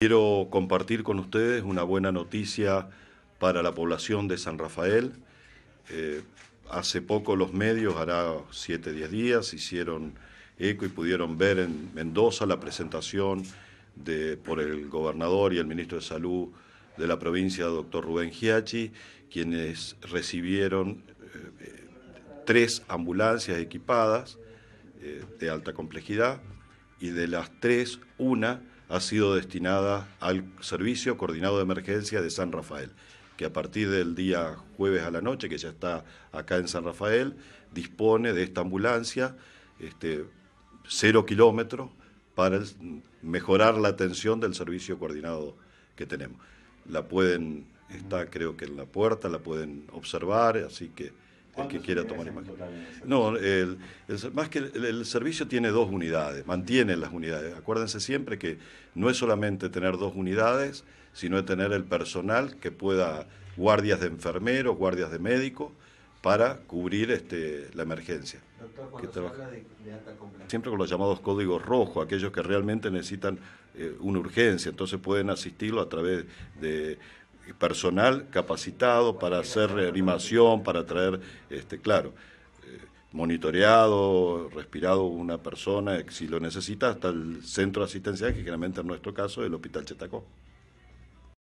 Quiero compartir con ustedes una buena noticia para la población de San Rafael. Hace poco los medios, hará 7 o 10 días, hicieron eco y pudieron ver en Mendoza la presentación por el gobernador y el ministro de Salud de la provincia, doctor Rubén Ghiachi, quienes recibieron 3 ambulancias equipadas de alta complejidad, y de las 3, una ha sido destinada al Servicio Coordinado de Emergencia de San Rafael, que a partir del día jueves a la noche, que ya está acá en San Rafael, dispone de esta ambulancia 0 kilómetros para mejorar la atención del servicio coordinado que tenemos. Está creo que en la puerta, la pueden observar, así que el que quiera tomar imagen. No, más que el servicio tiene 2 unidades, mantiene las unidades. Acuérdense siempre que no es solamente tener 2 unidades, sino es tener el personal que pueda, guardias de enfermeros, guardias de médicos, para cubrir la emergencia. Doctor, cuando se habla de alta complejidad, siempre con los llamados códigos rojos, aquellos que realmente necesitan una urgencia, entonces pueden asistirlo a través de personal capacitado para hacer reanimación, para traer, monitoreado, respirado una persona, si lo necesita, hasta el centro asistencial, que generalmente en nuestro caso es el Hospital Schestakow.